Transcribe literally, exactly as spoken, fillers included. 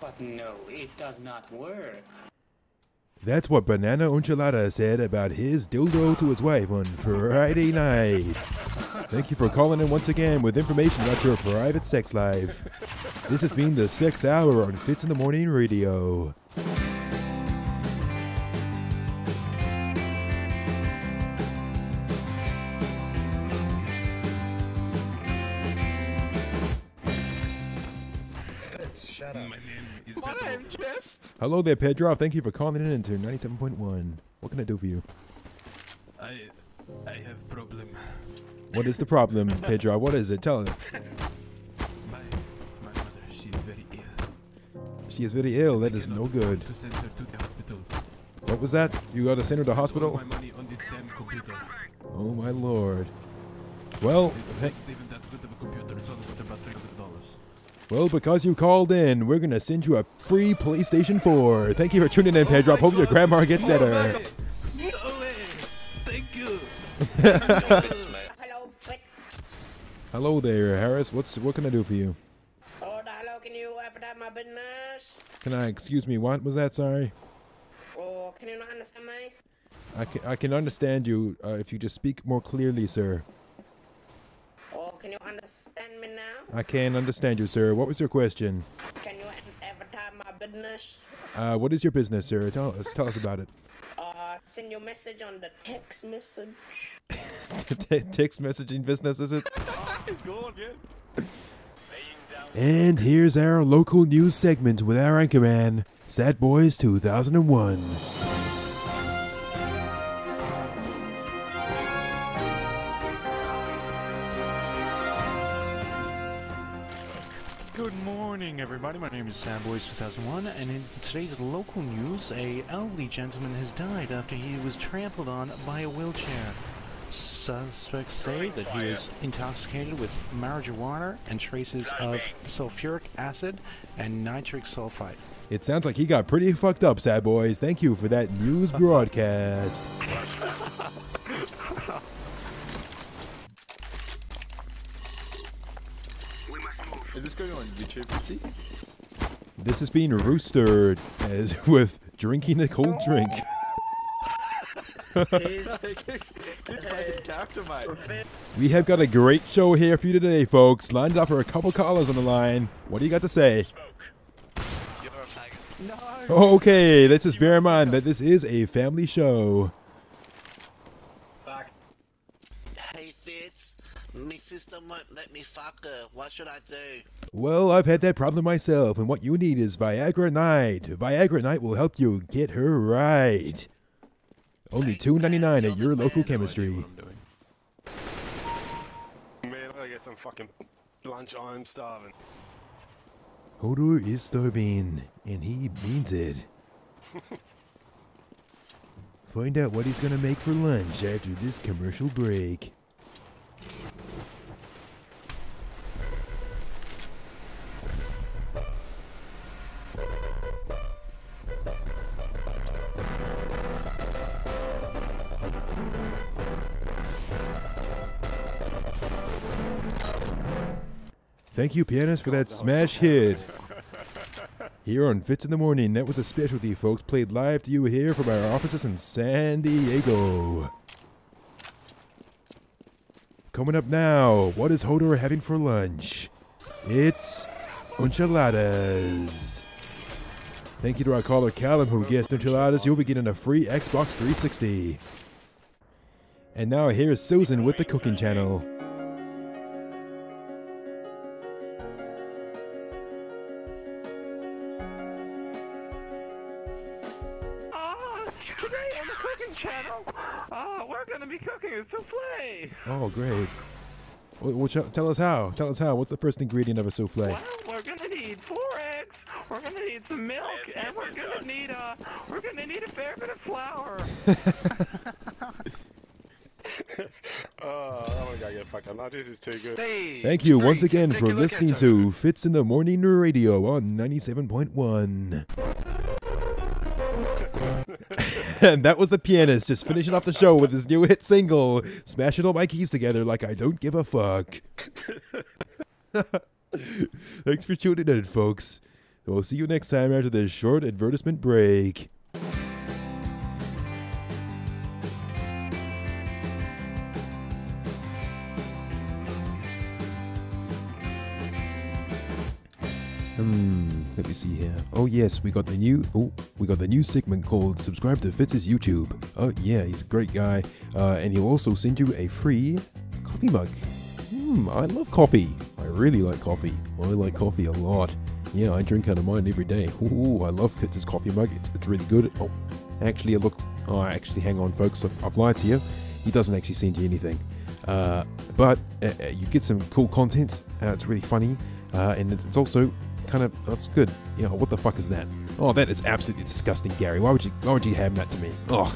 But no, it does not work. That's what Banana Unchilada said about his dildo to his wife on Friday night. Thank you for calling in once again with information about your private sex life. This has been the Sex Hour on Fitz in the Morning Radio. Shut up. My name is Pedro. Hello there, Pedro. Thank you for calling in to ninety-seven point one. What can I do for you? I I have problem. What is the problem, Pedro? What is it? Tell us. My, my mother, she is very ill. She is very ill? That I is no good. To send her to the hospital. What was that? You got to send her to the hospital? All my money on this damn computer. Oh, my Lord. Well, thank you. Well, because you called in, we're going to send you a free PlayStation four. Thank you for tuning in, Pedro. Oh hope God. Your grandma gets no better. Way. No way. Thank you. Hello, Fitz. Hello there, Harris. What's What can I do for you? Oh, hello. Can you ever have my business? Can I, excuse me, what was that? Sorry. Oh, can you not understand me? I can, I can understand you uh, if you just speak more clearly, sir. Oh, can you understand me now? I can understand you, sir. What was your question? Can you advertise my business? Uh, what is your business, sir? Tell us, tell us about it. Uh, send your message on the text message. Text messaging business, is it? And here's our local news segment with our anchorman, Sad Boys two thousand one. Everybody, my name is Sad Boys two thousand one, and in today's local news, a elderly gentleman has died after he was trampled on by a wheelchair. Suspects say that he was intoxicated with marijuana and traces of sulfuric acid and nitric sulfide. It sounds like he got pretty fucked up, Sad Boys. Thank you for that news broadcast. Is this going on YouTube? This is being roostered as with drinking a cold drink. We have got a great show here for you today, folks. Lined up for a couple callers on the line. What do you got to say? Okay, let's just bear in mind that this is a family show. My sister won't let me fuck her. What should I do? Well, I've had that problem myself, and what you need is Viagra Knight. Viagra Knight will help you get her right. Only two ninety-nine at your local chemistry. Man, I gotta get some fucking lunch. I'm starving. Hodor is starving, and he means it. Find out what he's gonna make for lunch after this commercial break. Thank you, pianist, for that smash hit. Here on Fitz in the Morning, that was a specialty, folks. Played live to you here from our offices in San Diego. Coming up now, what is Hodor having for lunch? It's enchiladas. Thank you to our caller, Callum, who guessed enchiladas. You'll be getting a free Xbox three sixty. And now here's Susan with the cooking channel. Souffle. Oh, great. Well, well, tell us how. Tell us how. What's the first ingredient of a souffle? Well, we're going to need four eggs. We're going to need some milk, and we're going to need a we're going to need a fair bit of flour. Oh, that one got to get fucked up. Now this is too good. Stay Thank you straight. Once again Take for listening to Fitz in the Morning Radio on ninety-seven point one. And that was the pianist just finishing off the show with his new hit single, smashing all my keys together like I don't give a fuck. Thanks for tuning in, folks. and we'll see you next time after this short advertisement break. Hmm, let me see here. Oh yes, we got the new oh we got the new segment called Subscribe to Fitz's YouTube. Oh yeah, he's a great guy. Uh, and he'll also send you a free coffee mug. Hmm, I love coffee. I really like coffee. I like coffee a lot. Yeah, I drink out of mine every day. Ooh, I love Fitz's coffee mug. It's, it's really good. Oh, actually it looks oh actually hang on folks, I've, I've lied to you. He doesn't actually send you anything. Uh, but uh, you get some cool content. Uh, it's really funny. Uh, and it's also kind of that's good. Yeah, what the fuck is that? Oh, that is absolutely disgusting, Gary. Why would you why would you hand that to me? Oh,